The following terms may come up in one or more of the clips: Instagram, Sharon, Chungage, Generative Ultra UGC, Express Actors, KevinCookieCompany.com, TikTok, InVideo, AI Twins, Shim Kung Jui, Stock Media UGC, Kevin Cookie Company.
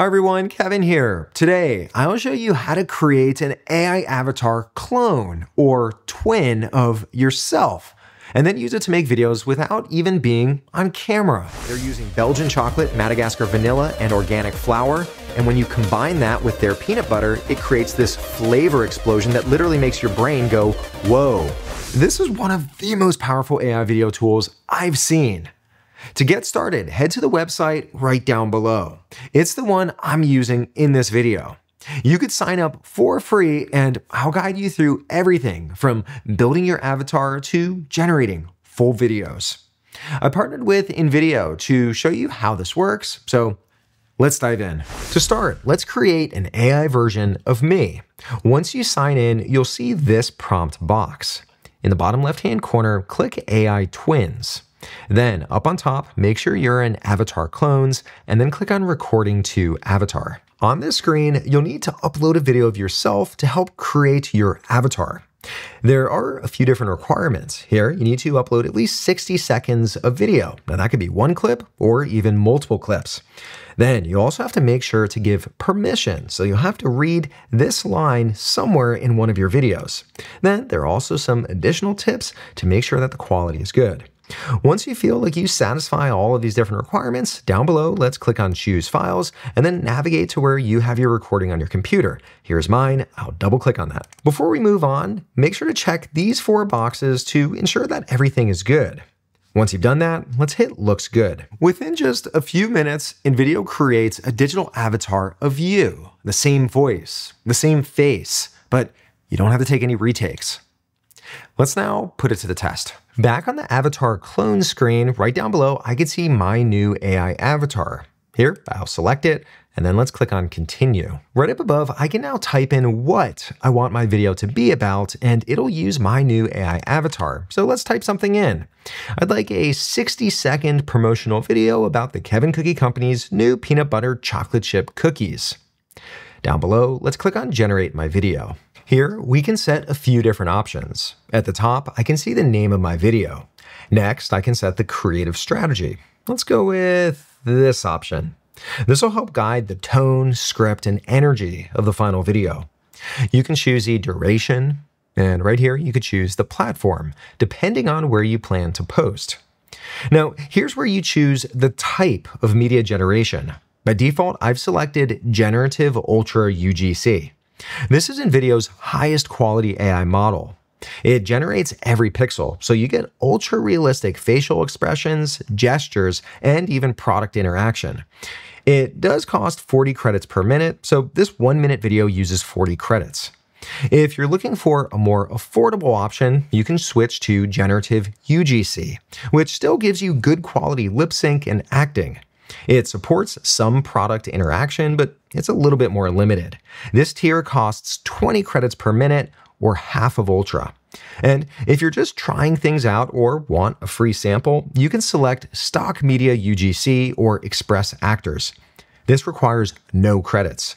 Hi everyone, Kevin here. Today, I will show you how to create an AI avatar clone or twin of yourself, and then use it to make videos without even being on camera. They're using Belgian chocolate, Madagascar vanilla, and organic flour, and when you combine that with their peanut butter, it creates this flavor explosion that literally makes your brain go, whoa. This is one of the most powerful AI video tools I've seen. To get started, head to the website right down below. It's the one I'm using in this video. You could sign up for free and I'll guide you through everything from building your avatar to generating full videos. I partnered with InVideo to show you how this works, so let's dive in. To start, let's create an AI version of me. Once you sign in, you'll see this prompt box. In the bottom left-hand corner, click AI Twins. Then up on top, make sure you're in Avatar Clones, and then click on Recording to Avatar. On this screen, you'll need to upload a video of yourself to help create your avatar. There are a few different requirements. Here, you need to upload at least 60 seconds of video. Now that could be one clip or even multiple clips. Then you also have to make sure to give permission. So you'll have to read this line somewhere in one of your videos. Then there are also some additional tips to make sure that the quality is good. Once you feel like you satisfy all of these different requirements, down below, let's click on Choose Files and then navigate to where you have your recording on your computer. Here's mine, I'll double click on that. Before we move on, make sure to check these four boxes to ensure that everything is good. Once you've done that, let's hit Looks Good. Within just a few minutes, InVideo creates a digital avatar of you. The same voice, the same face, but you don't have to take any retakes. Let's now put it to the test. Back on the avatar clone screen, right down below, I can see my new AI avatar. Here, I'll select it, and then let's click on Continue. Right up above, I can now type in what I want my video to be about, and it'll use my new AI avatar. So let's type something in. I'd like a 60-second promotional video about the Kevin Cookie Company's new peanut butter chocolate chip cookies. Down below, let's click on Generate My Video. Here, we can set a few different options. At the top, I can see the name of my video. Next, I can set the creative strategy. Let's go with this option. This will help guide the tone, script, and energy of the final video. You can choose the duration, and right here, you could choose the platform, depending on where you plan to post. Now, here's where you choose the type of media generation. By default, I've selected Generative Ultra UGC. This is InVideo's highest quality AI model. It generates every pixel, so you get ultra-realistic facial expressions, gestures, and even product interaction. It does cost 40 credits per minute, so this 1-minute video uses 40 credits. If you're looking for a more affordable option, you can switch to Generative UGC, which still gives you good quality lip sync and acting. It supports some product interaction, but it's a little bit more limited. This tier costs 20 credits per minute, or half of Ultra. And if you're just trying things out or want a free sample, you can select Stock Media UGC or Express Actors. This requires no credits.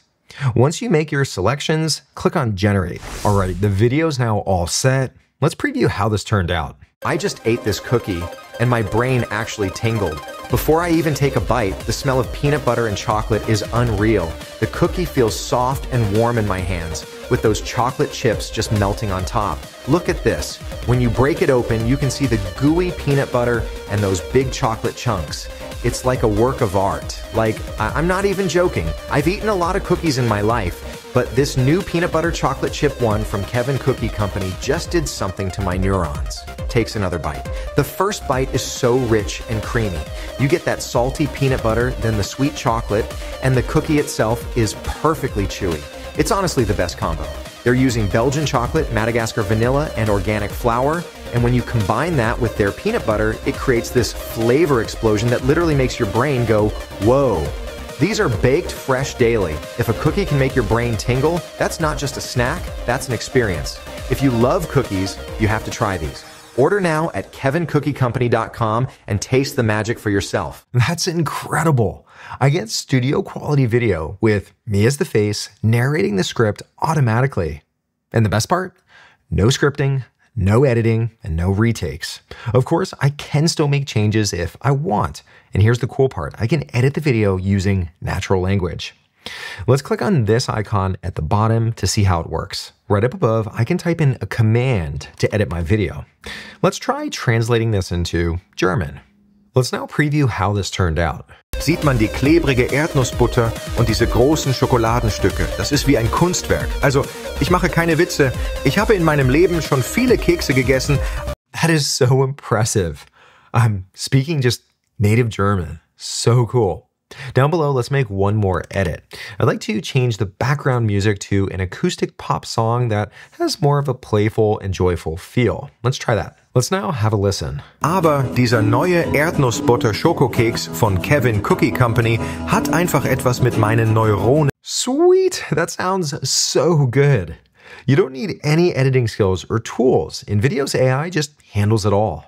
Once you make your selections, click on Generate. All right, the video's now all set. Let's preview how this turned out. I just ate this cookie and my brain actually tingled. Before I even take a bite, the smell of peanut butter and chocolate is unreal. The cookie feels soft and warm in my hands, with those chocolate chips just melting on top. Look at this. When you break it open, you can see the gooey peanut butter and those big chocolate chunks. It's like a work of art. Like, I'm not even joking. I've eaten a lot of cookies in my life, but this new peanut butter chocolate chip one from Kevin Cookie Company just did something to my neurons. Takes another bite. The first bite is so rich and creamy. You get that salty peanut butter, then the sweet chocolate, and the cookie itself is perfectly chewy. It's honestly the best combo. They're using Belgian chocolate, Madagascar vanilla, and organic flour, and when you combine that with their peanut butter, it creates this flavor explosion that literally makes your brain go, whoa. These are baked fresh daily. If a cookie can make your brain tingle, that's not just a snack, that's an experience. If you love cookies, you have to try these. Order now at KevinCookieCompany.com and taste the magic for yourself. That's incredible. I get studio quality video with me as the face narrating the script automatically. And the best part? No scripting, no editing, and no retakes. Of course, I can still make changes if I want. And here's the cool part. I can edit the video using natural language. Let's click on this icon at the bottom to see how it works. Right up above, I can type in a command to edit my video. Let's try translating this into German. Let's now preview how this turned out. Sieht man die klebrige Erdnussbutter und diese großen Schokoladenstücke. Das ist wie ein Kunstwerk. Also, ich mache keine Witze. Ich habe in meinem Leben schon viele Kekse gegessen. That is so impressive. I'm speaking just native German. So cool. Down below, let's make one more edit. I'd like to change the background music to an acoustic pop song that has more of a playful and joyful feel. Let's try that. Let's now have a listen. Aber dieser neue Erdnussbutter-Schokokeks von Kevin Cookie Company hat einfach etwas mit meinen Neuronen. Sweet! That sounds so good. You don't need any editing skills or tools. InVideo's AI just handles it all.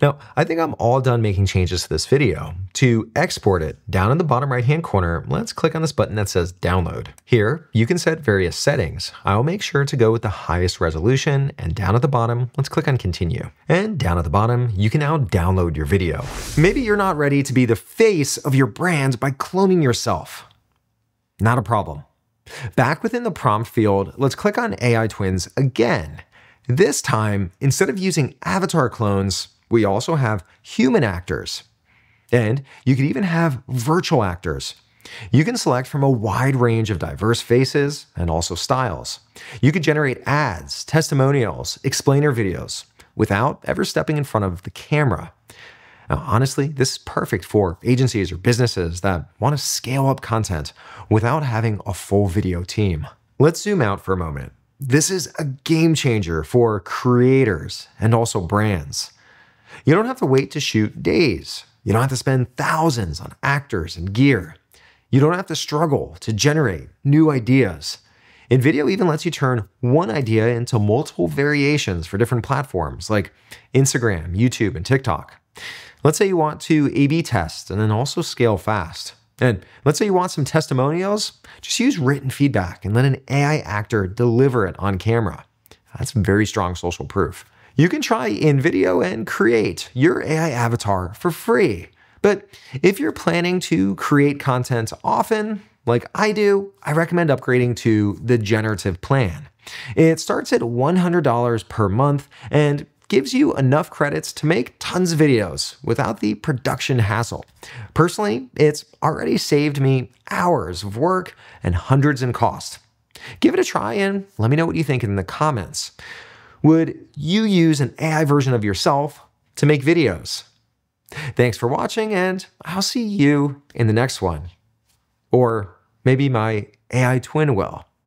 Now, I think I'm all done making changes to this video. To export it, down in the bottom right-hand corner, let's click on this button that says Download. Here, you can set various settings. I'll make sure to go with the highest resolution, and down at the bottom, let's click on Continue. And down at the bottom, you can now download your video. Maybe you're not ready to be the face of your brand by cloning yourself. Not a problem. Back within the prompt field, let's click on AI Twins again. This time, instead of using avatar clones, we also have human actors. And you could even have virtual actors. You can select from a wide range of diverse faces and also styles. You could generate ads, testimonials, explainer videos without ever stepping in front of the camera. Now, honestly, this is perfect for agencies or businesses that want to scale up content without having a full video team. Let's zoom out for a moment. This is a game changer for creators and also brands. You don't have to wait to shoot days. You don't have to spend thousands on actors and gear. You don't have to struggle to generate new ideas. InVideo even lets you turn one idea into multiple variations for different platforms like Instagram, YouTube, and TikTok. Let's say you want to A/B test and then also scale fast. And let's say you want some testimonials, just use written feedback and let an AI actor deliver it on camera. That's very strong social proof. You can try InVideo and create your AI avatar for free. But if you're planning to create content often, like I do, I recommend upgrading to the generative plan. It starts at $100 per month and gives you enough credits to make tons of videos without the production hassle. Personally, it's already saved me hours of work and hundreds in cost. Give it a try and let me know what you think in the comments. Would you use an AI version of yourself to make videos? Thanks for watching, and I'll see you in the next one. Or maybe my AI twin will.